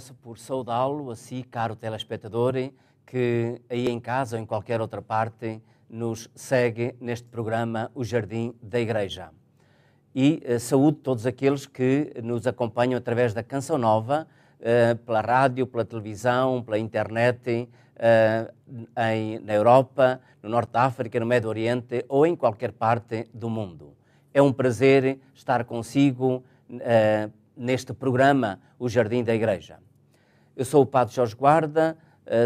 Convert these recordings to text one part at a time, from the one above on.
começo por saudá-lo, assim, caro telespectador, que aí em casa ou em qualquer outra parte nos segue neste programa O Jardim da Igreja. E saúdo todos aqueles que nos acompanham através da Canção Nova, pela rádio, pela televisão, pela internet, na Europa, no Norte da África, no Médio Oriente ou em qualquer parte do mundo. É um prazer estar consigo neste programa O Jardim da Igreja. Eu sou o Padre Jorge Guarda,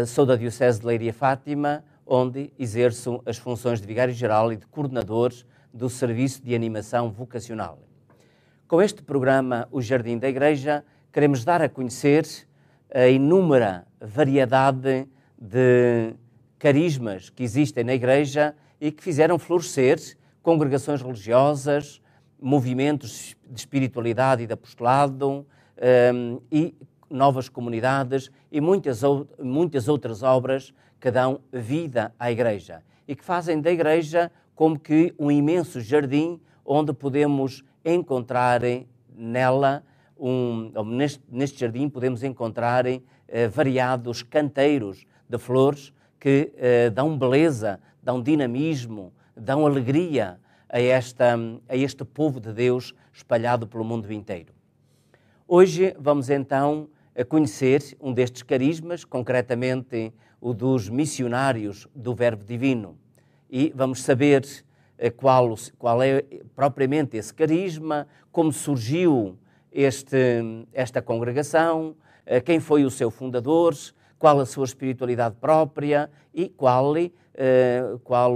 sou da Diocese de Leiria-Fátima, onde exerço as funções de Vigário-Geral e de Coordenador do Serviço de Animação Vocacional. Com este programa O Jardim da Igreja, queremos dar a conhecer a inúmera variedade de carismas que existem na Igreja e que fizeram florescer congregações religiosas, movimentos de espiritualidade e de apostolado e novas comunidades e muitas outras obras que dão vida à Igreja e que fazem da Igreja como que um imenso jardim onde podemos encontrar nela, neste jardim podemos encontrar variados canteiros de flores que dão beleza, dão dinamismo, dão alegria a este povo de Deus espalhado pelo mundo inteiro. Hoje vamos então conhecer um destes carismas, concretamente o dos missionários do Verbo Divino. E vamos saber qual é propriamente esse carisma, como surgiu esta congregação, quem foi o seu fundador, qual a sua espiritualidade própria e qual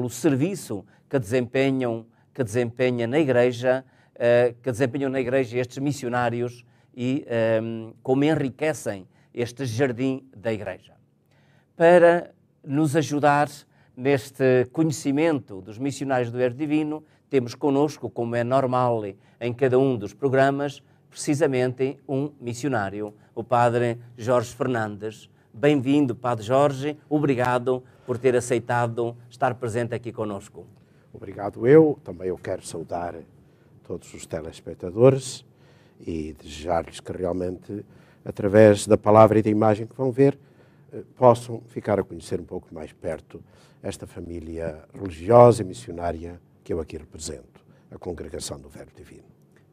o serviço que desempenham na Igreja estes missionários e como enriquecem este jardim da Igreja. Para nos ajudar neste conhecimento dos missionários do Verbo Divino, temos connosco, como é normal em cada um dos programas, precisamente um missionário, o Padre Jorge Fernandes. Bem-vindo, Padre Jorge, obrigado por ter aceitado estar presente aqui connosco. Obrigado eu, também eu quero saudar todos os telespectadores e desejar-lhes que realmente, através da palavra e da imagem que vão ver, possam ficar a conhecer um pouco mais perto esta família religiosa e missionária que eu aqui represento, a Congregação do Verbo Divino.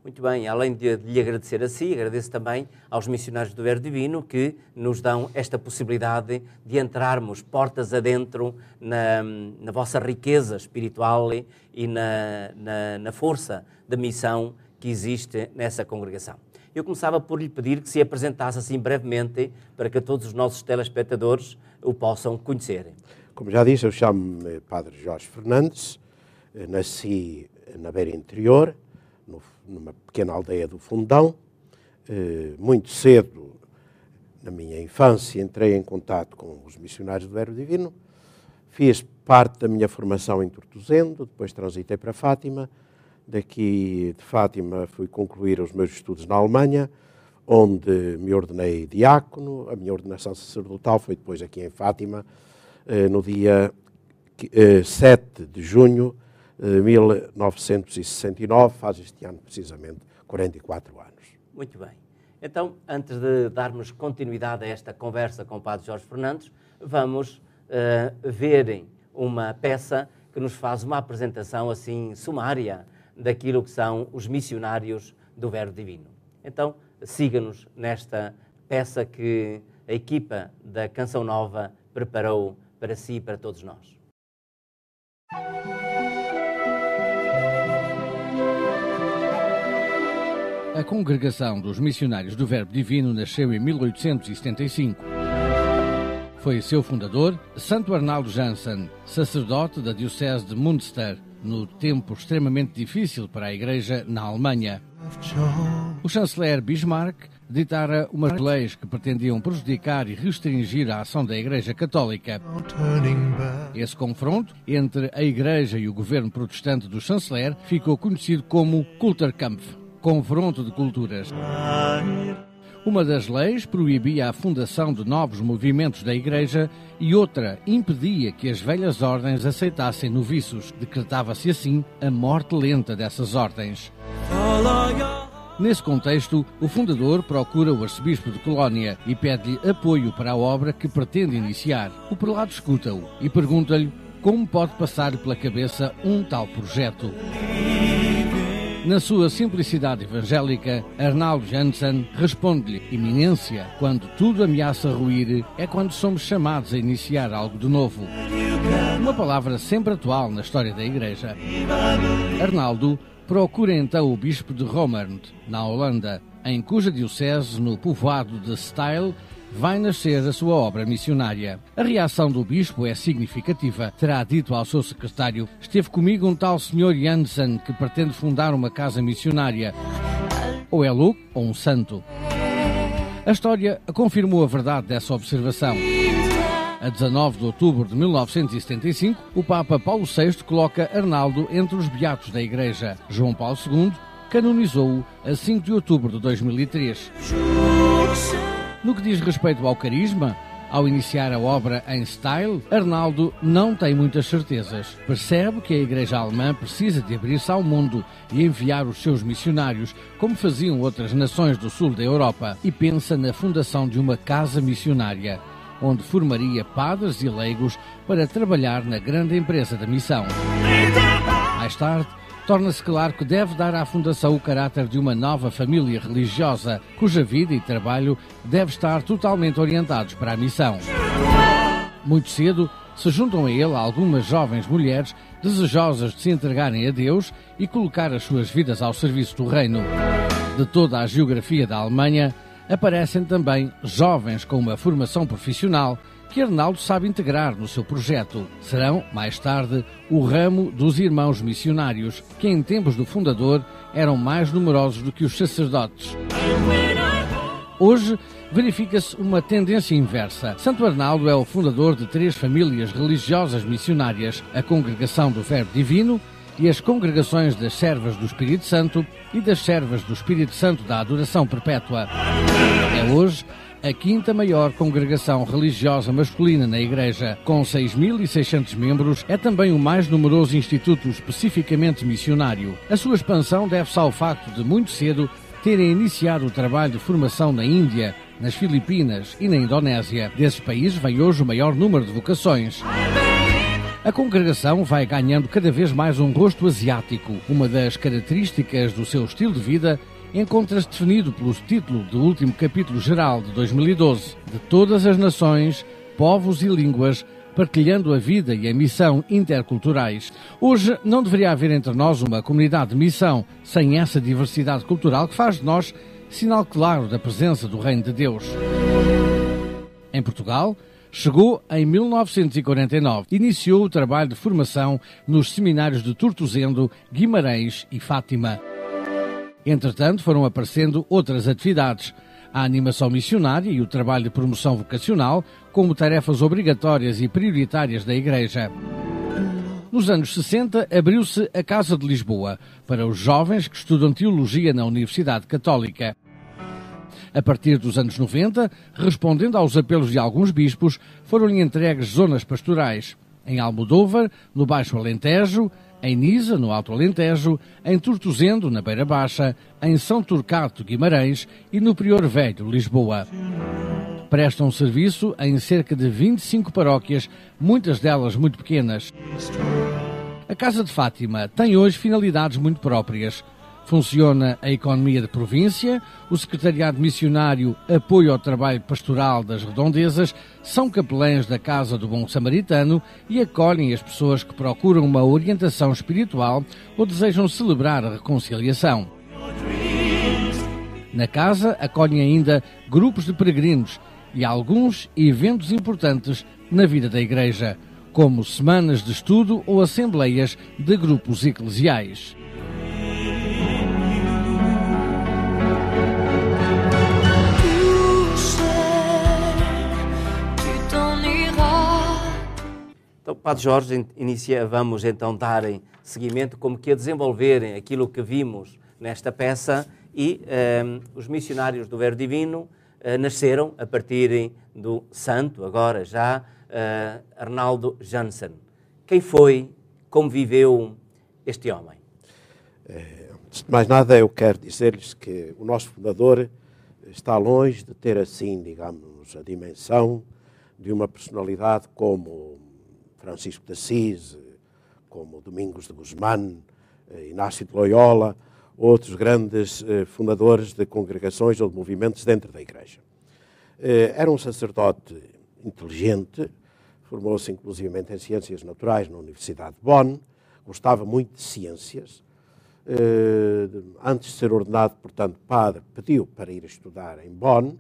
Muito bem, além de lhe agradecer a si, agradeço também aos missionários do Verbo Divino que nos dão esta possibilidade de entrarmos portas adentro na vossa riqueza espiritual e na força da missão que existe nessa congregação. Eu começava por lhe pedir que se apresentasse assim brevemente para que todos os nossos telespectadores o possam conhecer. Como já disse, eu chamo-me Padre Jorge Fernandes, nasci na beira interior, numa pequena aldeia do Fundão. Muito cedo, na minha infância, entrei em contato com os missionários do Verbo Divino, fiz parte da minha formação em Tortosendo, depois transitei para Fátima. Daqui de Fátima fui concluir os meus estudos na Alemanha, onde me ordenei diácono. A minha ordenação sacerdotal foi depois aqui em Fátima, no dia 7 de junho de 1969, faz este ano precisamente 44 anos. Muito bem. Então, antes de darmos continuidade a esta conversa com o Padre Jorge Fernandes, vamos verem uma peça que nos faz uma apresentação assim sumária daquilo que são os missionários do Verbo Divino. Então, siga-nos nesta peça que a equipa da Canção Nova preparou para si e para todos nós. A Congregação dos Missionários do Verbo Divino nasceu em 1875. Foi seu fundador, Santo Arnaldo Janssen, sacerdote da Diocese de Münster, no tempo extremamente difícil para a Igreja na Alemanha. O chanceler Bismarck ditara umas leis que pretendiam prejudicar e restringir a ação da Igreja Católica. Esse confronto entre a Igreja e o governo protestante do chanceler ficou conhecido como Kulturkampf, confronto de culturas. Uma das leis proibia a fundação de novos movimentos da Igreja e outra impedia que as velhas ordens aceitassem noviços. Decretava-se assim a morte lenta dessas ordens. Nesse contexto, o fundador procura o arcebispo de Colónia e pede-lhe apoio para a obra que pretende iniciar. O prelado escuta-o e pergunta-lhe como pode passar pela cabeça um tal projeto. Na sua simplicidade evangélica, Arnaldo Janssen responde-lhe: Iminência, quando tudo ameaça ruir, é quando somos chamados a iniciar algo de novo. Uma palavra sempre atual na história da Igreja. Arnaldo procura então o bispo de Roermond, na Holanda, em cuja diocese, no povoado de Steyl, vai nascer a sua obra missionária. A reação do bispo é significativa. Terá dito ao seu secretário: esteve comigo um tal senhor Janssen que pretende fundar uma casa missionária. Ou é louco ou um santo. A história confirmou a verdade dessa observação. A 19 de outubro de 1975, o Papa Paulo VI coloca Arnaldo entre os beatos da Igreja. João Paulo II canonizou-o a 5 de outubro de 2003. No que diz respeito ao carisma, ao iniciar a obra em Steyl, Arnaldo não tem muitas certezas. Percebe que a Igreja alemã precisa de abrir-se ao mundo e enviar os seus missionários, como faziam outras nações do sul da Europa, e pensa na fundação de uma casa missionária, onde formaria padres e leigos para trabalhar na grande empresa da missão. Mais tarde, torna-se claro que deve dar à fundação o caráter de uma nova família religiosa, cuja vida e trabalho deve estar totalmente orientados para a missão. Muito cedo, se juntam a ele algumas jovens mulheres desejosas de se entregarem a Deus e colocar as suas vidas ao serviço do reino. De toda a geografia da Alemanha, aparecem também jovens com uma formação profissional que Arnaldo sabe integrar no seu projeto. Serão, mais tarde, o ramo dos irmãos missionários, que em tempos do fundador eram mais numerosos do que os sacerdotes. Hoje, verifica-se uma tendência inversa. Santo Arnaldo é o fundador de três famílias religiosas missionárias: a Congregação do Verbo Divino e as Congregações das Servas do Espírito Santo e das Servas do Espírito Santo da Adoração Perpétua. É hoje a quinta maior congregação religiosa masculina na Igreja, com 6.600 membros, é também o mais numeroso instituto especificamente missionário. A sua expansão deve-se ao facto de, muito cedo, terem iniciado o trabalho de formação na Índia, nas Filipinas e na Indonésia. Desses países vem hoje o maior número de vocações. A congregação vai ganhando cada vez mais um rosto asiático. Uma das características do seu estilo de vida encontra-se definido pelo título do último capítulo geral de 2012. De todas as nações, povos e línguas, partilhando a vida e a missão interculturais. Hoje não deveria haver entre nós uma comunidade de missão sem essa diversidade cultural que faz de nós sinal claro da presença do Reino de Deus. Em Portugal, chegou em 1949. Iniciou o trabalho de formação nos seminários de Tortosendo, Guimarães e Fátima. Entretanto, foram aparecendo outras atividades. A animação missionária e o trabalho de promoção vocacional como tarefas obrigatórias e prioritárias da Igreja. Nos anos 60, abriu-se a Casa de Lisboa para os jovens que estudam teologia na Universidade Católica. A partir dos anos 90, respondendo aos apelos de alguns bispos, foram-lhe entregues zonas pastorais. Em Almodóvar, no Baixo Alentejo, em Nisa, no Alto Alentejo, em Tortosendo, na Beira Baixa, em São Torquato, Guimarães e no Prior Velho, Lisboa. Prestam serviço em cerca de 25 paróquias, muitas delas muito pequenas. A Casa de Fátima tem hoje finalidades muito próprias. Funciona a economia de província, o secretariado missionário, apoio ao trabalho pastoral das redondezas, são capelães da Casa do Bom Samaritano e acolhem as pessoas que procuram uma orientação espiritual ou desejam celebrar a reconciliação. Na casa acolhem ainda grupos de peregrinos e alguns eventos importantes na vida da Igreja, como semanas de estudo ou assembleias de grupos eclesiais. Então, Padre Jorge, vamos então dar seguimento, como que a desenvolverem aquilo que vimos nesta peça e os missionários do Verbo Divino nasceram a partir do santo, agora já, Arnaldo Janssen. Quem foi, como viveu este homem? É, Antes de mais nada, eu quero dizer-lhes que o nosso fundador está longe de ter, assim, digamos, a dimensão de uma personalidade como Francisco de Assis, como Domingos de Guzmán, Inácio de Loyola, outros grandes fundadores de congregações ou de movimentos dentro da Igreja. Era um sacerdote inteligente, formou-se inclusivamente em Ciências Naturais na Universidade de Bonn, gostava muito de ciências. Antes de ser ordenado, portanto, padre, pediu para ir estudar em Bonn,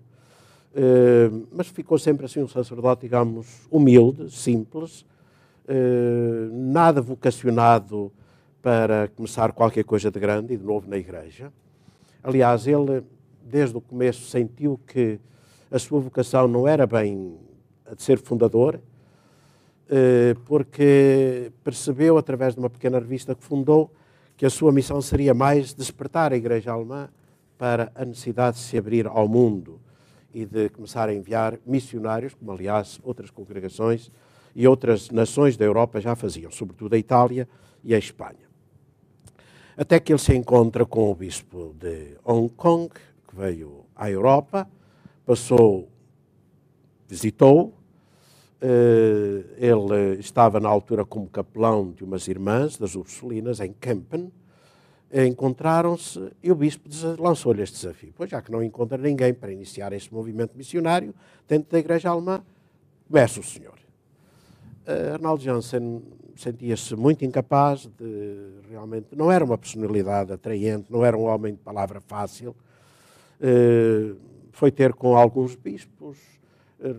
mas ficou sempre assim um sacerdote, digamos, humilde, simples, nada vocacionado para começar qualquer coisa de grande e de novo na Igreja. Aliás, ele, desde o começo, sentiu que a sua vocação não era bem a de ser fundador, porque percebeu, através de uma pequena revista que fundou, que a sua missão seria mais despertar a Igreja alemã para a necessidade de se abrir ao mundo e de começar a enviar missionários, como, aliás, outras congregações e outras nações da Europa já faziam, sobretudo a Itália e a Espanha. Até que ele se encontra com o bispo de Hong Kong, que veio à Europa, passou, visitou. Ele estava na altura como capelão de umas irmãs das Ursulinas em Kempen. Encontraram-se e o bispo lançou-lhe este desafio: pois, já que não encontra ninguém para iniciar este movimento missionário dentro da Igreja alemã, comece o senhor. Arnaldo Janssen sentia-se muito incapaz de, realmente, não era uma personalidade atraente, não era um homem de palavra fácil. Foi ter com alguns bispos,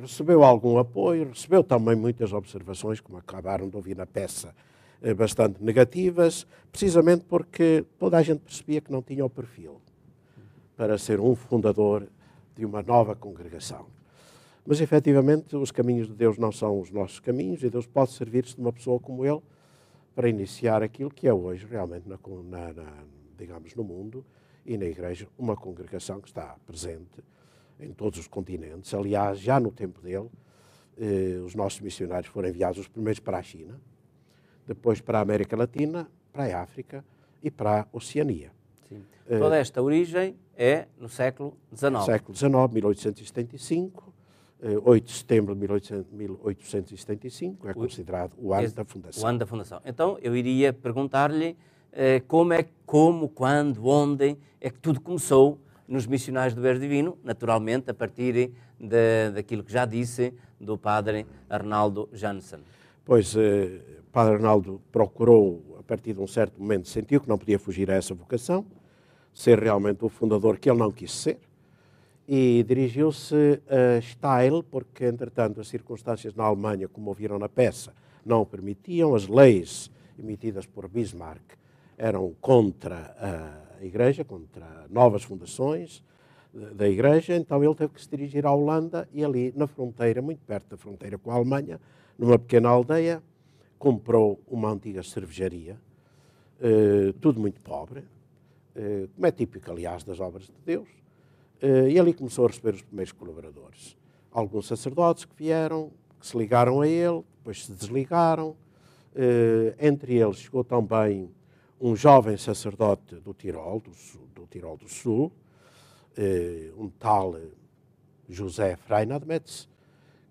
recebeu algum apoio, recebeu também muitas observações, como acabaram de ouvir na peça, bastante negativas, precisamente porque toda a gente percebia que não tinha o perfil para ser um fundador de uma nova congregação. Mas, efetivamente, os caminhos de Deus não são os nossos caminhos e Deus pode servir-se de uma pessoa como ele para iniciar aquilo que é hoje, realmente, digamos, no mundo e na Igreja, uma congregação que está presente em todos os continentes. Aliás, já no tempo dele, os nossos missionários foram enviados, os primeiros para a China, depois para a América Latina, para a África e para a Oceania. Sim. Toda esta origem é no século XIX. Século XIX, 1875, 8 de setembro de 1875, é considerado o ano da fundação. O ano da fundação. Então, eu iria perguntar-lhe como, quando, onde é que tudo começou nos Missionários do Verbo Divino, naturalmente a partir daquilo que já disse do Padre Arnaldo Janssen. Pois, Padre Arnaldo procurou, a partir de um certo momento, sentiu que não podia fugir a essa vocação, ser realmente o fundador que ele não quis ser, e dirigiu-se a Steyl, porque, entretanto, as circunstâncias na Alemanha, como ouviram na peça, não o permitiam, as leis emitidas por Bismarck eram contra a Igreja, contra novas fundações da Igreja, então ele teve que se dirigir à Holanda e ali na fronteira, muito perto da fronteira com a Alemanha, numa pequena aldeia, comprou uma antiga cervejaria, tudo muito pobre, como é típico, aliás, das obras de Deus, e ali começou a receber os primeiros colaboradores. Alguns sacerdotes que vieram, que se ligaram a ele, depois se desligaram, entre eles chegou também um jovem sacerdote do Tirol do Sul, um tal José Freinademetz,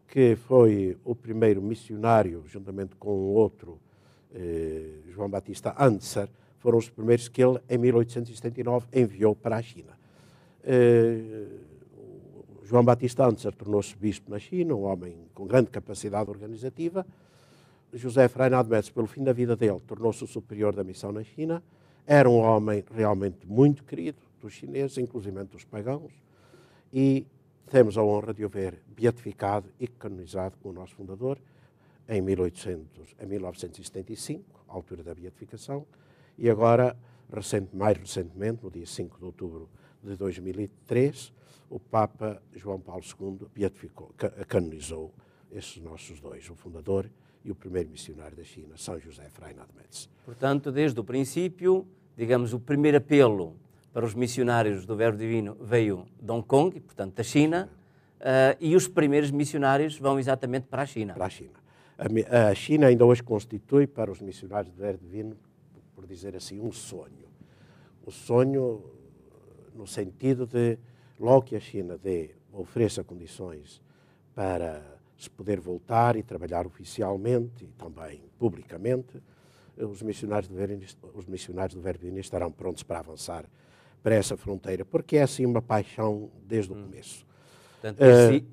que foi o primeiro missionário, juntamente com um outro, João Batista Anzer, foram os primeiros que ele, em 1879, enviou para a China. João Batista Anzer tornou-se bispo na China, um homem com grande capacidade organizativa. José Freinademetz, pelo fim da vida dele, tornou-se o superior da missão na China. Era um homem realmente muito querido dos chineses, inclusive dos pagãos, e temos a honra de o ver beatificado e canonizado como o nosso fundador em 1975, à altura da beatificação, e agora, mais recentemente, no dia 5 de outubro de 2003, o Papa João Paulo II beatificou, canonizou esses nossos dois, o fundador e o primeiro missionário da China, São José Freinademetz. Portanto, desde o princípio, digamos, o primeiro apelo para os missionários do Verbo Divino veio de Hong Kong, portanto da China, e os primeiros missionários vão exatamente para a China. Para a China. A China ainda hoje constitui para os missionários do Verbo Divino, por dizer assim, um sonho. o sonho no sentido de, logo que a China ofereça condições para se poder voltar e trabalhar oficialmente e também publicamente, os missionários do Verbo Divino estarão prontos para avançar para essa fronteira, porque é assim uma paixão desde o começo. Portanto,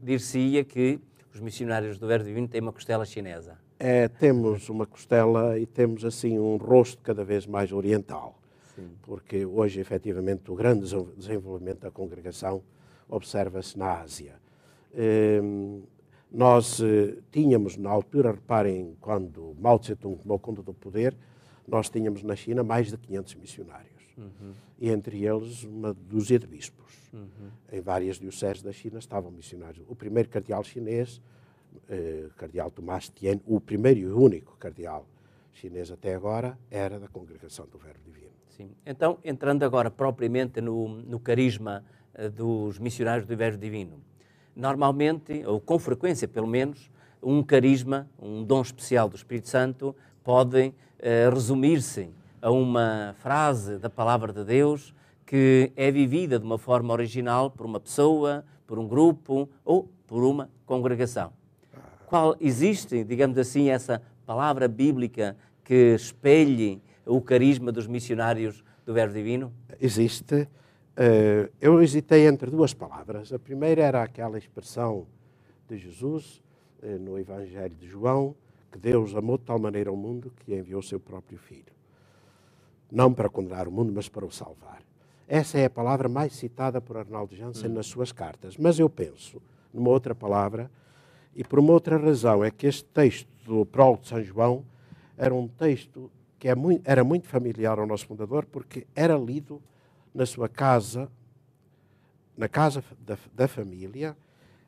dir-se-ia que os missionários do Verbo Divino têm uma costela chinesa. É, temos uma costela e temos assim um rosto cada vez mais oriental. Sim. Porque hoje, efetivamente, o grande desenvolvimento da congregação observa-se na Ásia. Nós tínhamos, na altura, reparem, quando Mao Tse-tung tomou conta do poder, nós tínhamos na China mais de 500 missionários. Uhum. E entre eles uma dúzia de bispos. Uhum. Em várias dioceses da China estavam missionários. O primeiro cardeal chinês, cardeal Tomás Tien, o primeiro e único cardeal chinês até agora, era da congregação do Verbo Divino. Sim. Então, entrando agora propriamente no carisma dos missionários do Verbo Divino, normalmente, ou com frequência pelo menos, um carisma, um dom especial do Espírito Santo pode resumir-se a uma frase da Palavra de Deus que é vivida de uma forma original por uma pessoa, por um grupo ou por uma congregação. Qual existe, digamos assim, essa palavra bíblica que espelhe o carisma dos missionários do Verbo Divino? Existe. Eu hesitei entre duas palavras. A primeira era aquela expressão de Jesus no Evangelho de João, que Deus amou de tal maneira o mundo que enviou o seu próprio Filho. Não para condenar o mundo, mas para o salvar. Essa é a palavra mais citada por Arnaldo Janssen nas suas cartas. Mas eu penso numa outra palavra e por uma outra razão. É que este texto do Prólogo de São João era um texto que era muito familiar ao nosso fundador, porque era lido na sua casa, na casa da família.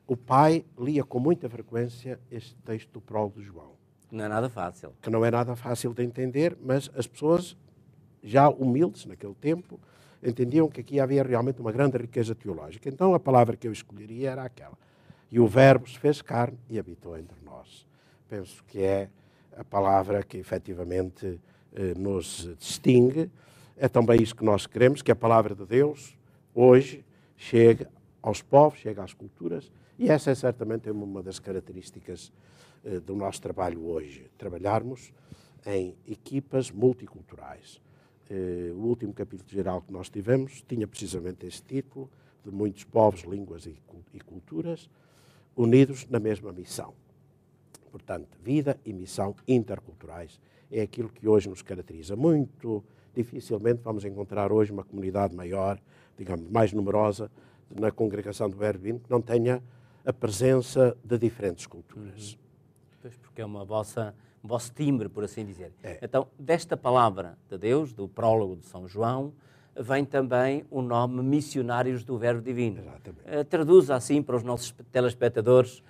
O pai lia com muita frequência este texto do Prólogo de João. Não é nada fácil. Que não é nada fácil de entender, mas as pessoas, já humildes naquele tempo, entendiam que aqui havia realmente uma grande riqueza teológica. Então a palavra que eu escolheria era aquela. E o Verbo se fez carne e habitou entre nós. Penso que é a palavra que efetivamente nos distingue. É também isso que nós queremos, que a palavra de Deus hoje chegue aos povos, chegue às culturas. E essa é certamente uma das características do nosso trabalho hoje. Trabalharmos em equipas multiculturais. O último capítulo geral que nós tivemos tinha precisamente esse título, de muitos povos, línguas e culturas, unidos na mesma missão. Portanto, vida e missão interculturais é aquilo que hoje nos caracteriza. Muito dificilmente vamos encontrar hoje uma comunidade maior, digamos, mais numerosa, na congregação do Verbo Divino, que não tenha a presença de diferentes culturas. Pois, porque é uma vosso timbre, por assim dizer. É. Então, desta palavra de Deus, do Prólogo de São João, vem também o nome Missionários do Verbo Divino. Exatamente. Traduz assim para os nossos telespectadores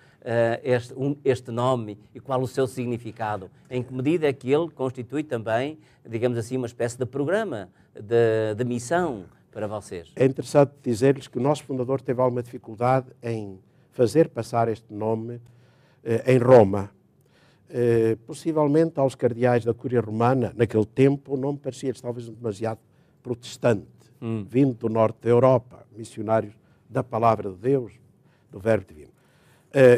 este nome e qual o seu significado. Em que medida é que ele constitui também, digamos assim, uma espécie de programa de missão para vocês? É interessante dizer-lhes que o nosso fundador teve alguma dificuldade em fazer passar este nome em Roma. Possivelmente aos cardeais da Cúria Romana, naquele tempo, o nome parecia-lhes talvez demasiado protestante, vindo do norte da Europa, missionários da Palavra de Deus, do Verbo Divino.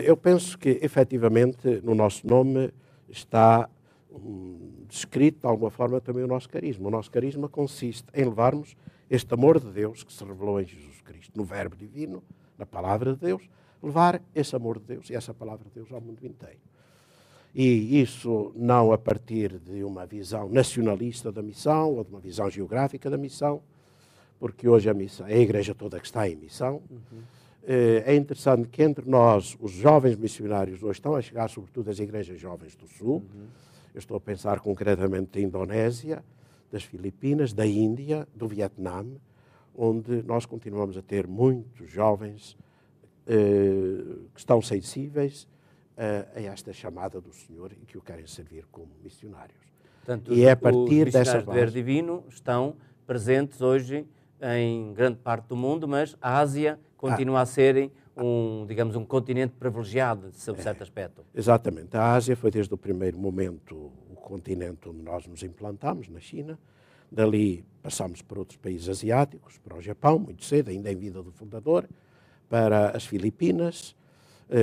Eu penso que, efetivamente, no nosso nome está descrito, de alguma forma, também o nosso carisma. O nosso carisma consiste em levarmos este amor de Deus que se revelou em Jesus Cristo, no Verbo Divino, na Palavra de Deus, levar esse amor de Deus e essa Palavra de Deus ao mundo inteiro. E isso não a partir de uma visão nacionalista da missão ou de uma visão geográfica da missão, porque hoje é a Igreja toda que está em missão. Uhum. É interessante que entre nós, os jovens missionários hoje estão a chegar sobretudo às igrejas jovens do Sul. Uhum. Eu estou a pensar concretamente da Indonésia, das Filipinas, da Índia, do Vietnã, onde nós continuamos a ter muitos jovens que estão sensíveis a esta chamada do Senhor e que o querem servir como missionários. Portanto, e é a partir dessa base. Os missionários do Verbo Divino estão presentes hoje em grande parte do mundo, mas a Ásia continua a ser digamos, um continente privilegiado, sob certo aspecto. Exatamente. A Ásia foi desde o primeiro momento o continente onde nós nos implantámos, na China. Dali passámos para outros países asiáticos, para o Japão, muito cedo, ainda em vida do fundador, para as Filipinas,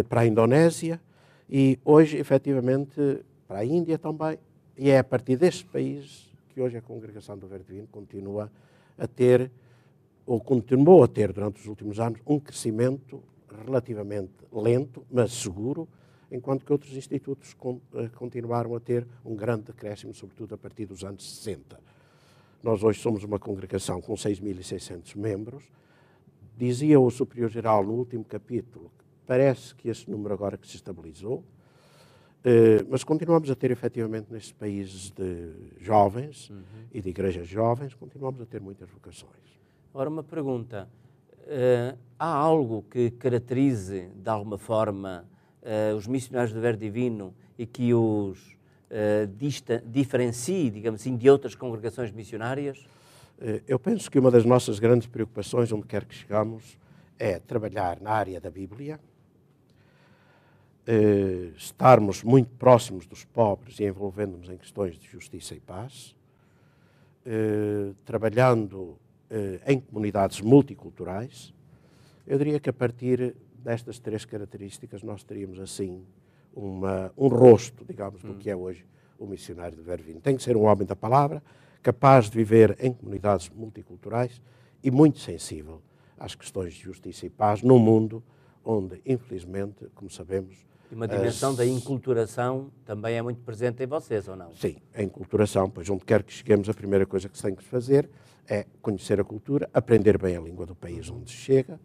para a Indonésia e hoje, efetivamente, para a Índia também. E é a partir destes países que hoje a Congregação do Verbo Divino continua a ter, ou continuou a ter durante os últimos anos, um crescimento relativamente lento, mas seguro, enquanto que outros institutos continuaram a ter um grande decréscimo, sobretudo a partir dos anos 60. Nós hoje somos uma congregação com 6.600 membros. Dizia o Superior-Geral no último capítulo, parece que esse número agora que se estabilizou, mas continuamos a ter efetivamente nestes países de jovens e de igrejas jovens, continuamos a ter muitas vocações. Ora, uma pergunta. Há algo que caracterize, de alguma forma, os missionários do Verbo Divino e que os diferencie, digamos assim, de outras congregações missionárias? Eu penso que uma das nossas grandes preocupações, onde quer que chegamos, é trabalhar na área da Bíblia, estarmos muito próximos dos pobres e envolvendo-nos em questões de justiça e paz, trabalhando em comunidades multiculturais. Eu diria que a partir destas três características nós teríamos assim um rosto, digamos, do que é hoje o missionário do Verbo Divino. Tem que ser um homem da palavra, capaz de viver em comunidades multiculturais e muito sensível às questões de justiça e paz num mundo onde, infelizmente, como sabemos... E uma dimensão da inculturação também é muito presente em vocês, ou não? Sim, a inculturação, pois onde quer que cheguemos, a primeira coisa que se tem que fazer é conhecer a cultura, aprender bem a língua do país onde se chega.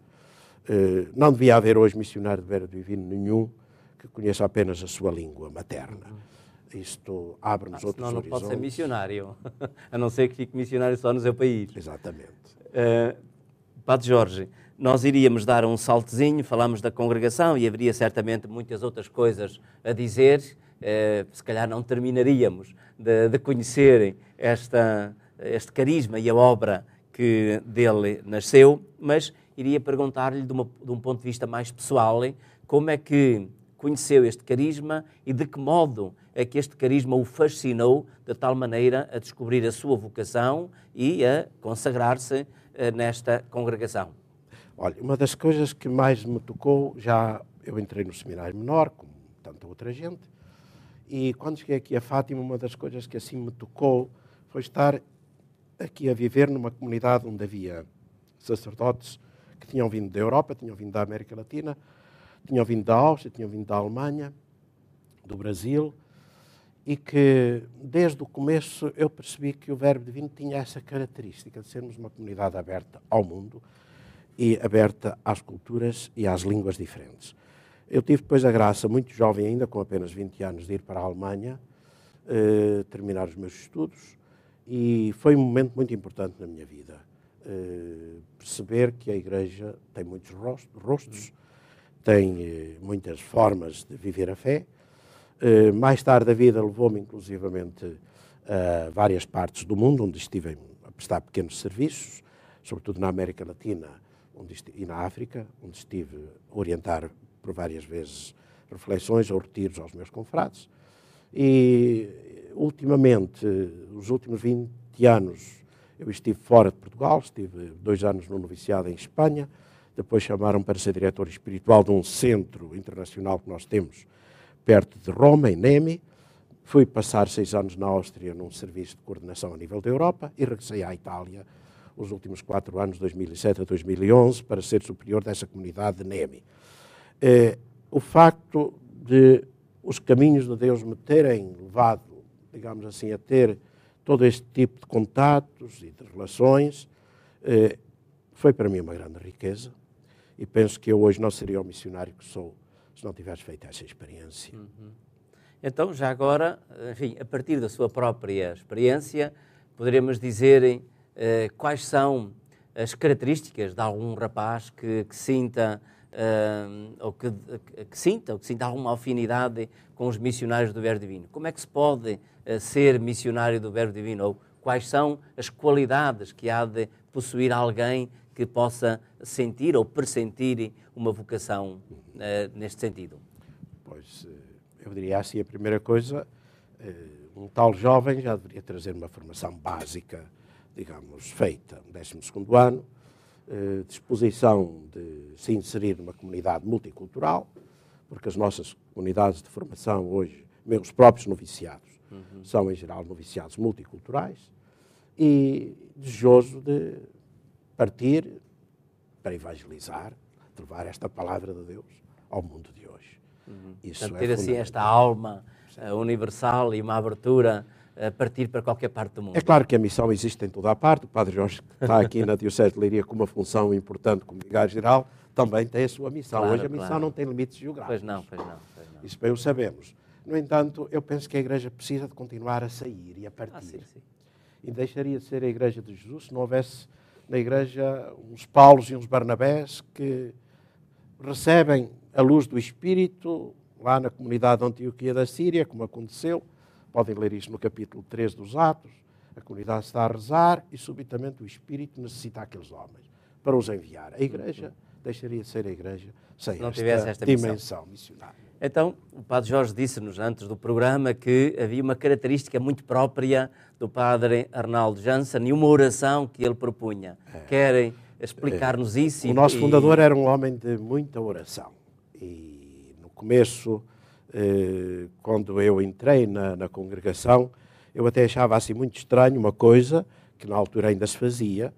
Não devia haver hoje missionário de Verbo Divino nenhum que conheça apenas a sua língua materna. Isto abre-nos outros horizontes. Senão não pode ser missionário, a não ser que fique missionário só no seu país. Exatamente. Padre Jorge, nós iríamos dar um saltezinho, falámos da congregação e haveria certamente muitas outras coisas a dizer, se calhar não terminaríamos de conhecer este carisma e a obra que dele nasceu, mas iria perguntar-lhe de um ponto de vista mais pessoal, como é que conheceu este carisma e de que modo é que este carisma o fascinou de tal maneira a descobrir a sua vocação e a consagrar-se nesta congregação. Olha, uma das coisas que mais me tocou, já eu entrei no seminário menor, como tanta outra gente, e quando cheguei aqui a Fátima, uma das coisas que assim me tocou foi estar aqui a viver numa comunidade onde havia sacerdotes que tinham vindo da Europa, tinham vindo da América Latina, tinham vindo da Áustria, tinham vindo da Alemanha, do Brasil, e que desde o começo eu percebi que o Verbo Divino tinha essa característica de sermos uma comunidade aberta ao mundo e aberta às culturas e às línguas diferentes. Eu tive depois a graça, muito jovem ainda, com apenas 20 anos, de ir para a Alemanha, terminar os meus estudos, e foi um momento muito importante na minha vida. Perceber que a Igreja tem muitos rostos, tem muitas formas de viver a fé. Mais tarde a vida levou-me inclusivamente a várias partes do mundo, onde estive a prestar pequenos serviços, sobretudo na América Latina e na África, onde estive a orientar por várias vezes reflexões ou retiros aos meus confrades. E ultimamente, os últimos 20 anos, eu estive fora de Portugal, estive 2 anos no noviciado em Espanha, depois chamaram para ser diretor espiritual de um centro internacional que nós temos perto de Roma, em Nemi. Fui passar 6 anos na Áustria num serviço de coordenação a nível da Europa e regressei à Itália os últimos 4 anos, 2007 a 2011, para ser superior dessa comunidade de Nemi. O facto de os caminhos de Deus me terem levado, digamos assim, a ter todo este tipo de contatos e de relações, foi para mim uma grande riqueza. E penso que eu hoje não seria o missionário que sou se não tivesse feito essa experiência. Então, já agora, enfim, a partir da sua própria experiência, poderemos dizer quais são as características de algum rapaz que sinta alguma afinidade com os missionários do Verbo Divino. Como é que se pode ser missionário do Verbo Divino? Ou quais são as qualidades que há de possuir alguém que possa sentir ou pressentir uma vocação neste sentido? Pois, eu diria assim, a primeira coisa, um tal jovem já deveria trazer uma formação básica digamos, feita no 12º ano, disposição de se inserir numa comunidade multicultural, porque as nossas comunidades de formação hoje, mesmo os próprios noviciados, são em geral noviciados multiculturais, e desejoso de partir para evangelizar, de levar esta palavra de Deus ao mundo de hoje. Isso portanto, ter assim esta alma universal e uma abertura a partir para qualquer parte do mundo. É claro que a missão existe em toda a parte. O Padre Jorge, que está aqui na Diocese de Leiria com uma função importante como vigário geral, também tem a sua missão. Claro, hoje a missão não tem limites geográficos. Pois não. Isso bem o sabemos. No entanto, eu penso que a Igreja precisa de continuar a sair e a partir. E deixaria de ser a Igreja de Jesus se não houvesse na Igreja uns Paulos e uns Barnabés que recebem a luz do Espírito lá na comunidade de Antioquia da Síria, como aconteceu. Podem ler isso no capítulo 3 dos Atos. A comunidade está a rezar e subitamente o Espírito necessita aqueles homens para os enviar. A Igreja deixaria de ser a Igreja sem esta dimensão missionária. Então, o Padre Jorge disse-nos antes do programa que havia uma característica muito própria do Padre Arnaldo Janssen e uma oração que ele propunha. Querem explicar-nos isso? O nosso fundador era um homem de muita oração. E no começo, quando eu entrei na congregação, eu até achava assim muito estranho uma coisa que na altura ainda se fazia,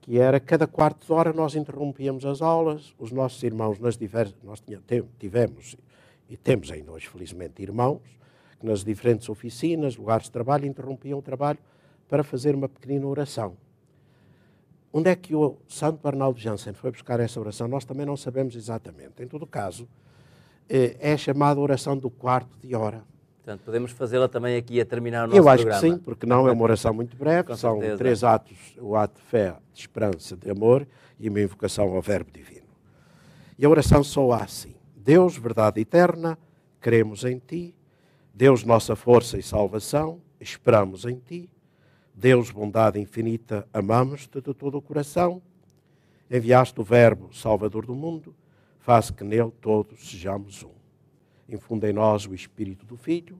que era cada quarto de hora nós interrompíamos as aulas, os nossos irmãos nas diversas... Nós tivemos... E temos ainda hoje, felizmente, irmãos que nas diferentes oficinas, lugares de trabalho, interrompiam o trabalho para fazer uma pequenina oração. Onde é que o Santo Arnaldo Janssen foi buscar essa oração? Nós também não sabemos exatamente. Em todo caso, é chamada oração do quarto de hora. Portanto, podemos fazê-la também aqui a terminar o nosso programa. Eu acho que sim, porque não é uma oração muito breve. São três atos, o ato de fé, de esperança, de amor e uma invocação ao Verbo Divino. E a oração soa assim. Deus, verdade eterna, cremos em Ti. Deus, nossa força e salvação, esperamos em Ti. Deus, bondade infinita, amamos-Te de todo o coração. Enviaste o Verbo, Salvador do mundo, faz que nele todos sejamos um. Infunde em nós o Espírito do Filho,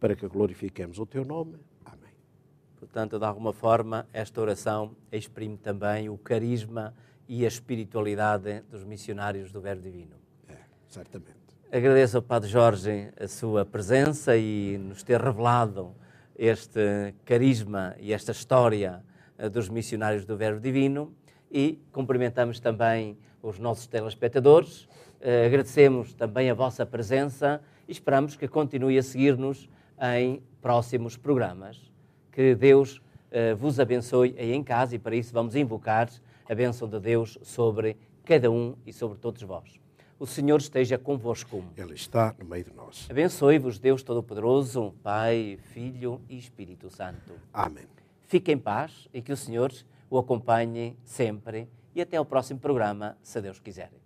para que glorifiquemos o Teu nome. Amém. Portanto, de alguma forma, esta oração exprime também o carisma e a espiritualidade dos missionários do Verbo Divino. Certamente. Agradeço ao Padre Jorge a sua presença e nos ter revelado este carisma e esta história dos missionários do Verbo Divino e cumprimentamos também os nossos telespectadores, agradecemos também a vossa presença e esperamos que continue a seguir-nos em próximos programas. Que Deus vos abençoe aí em casa e para isso vamos invocar a bênção de Deus sobre cada um e sobre todos vós. O Senhor esteja convosco. Ele está no meio de nós. Abençoe-vos, Deus Todo-Poderoso, Pai, Filho e Espírito Santo. Amém. Fique em paz e que o Senhor o acompanhe sempre. E até ao próximo programa, se Deus quiser.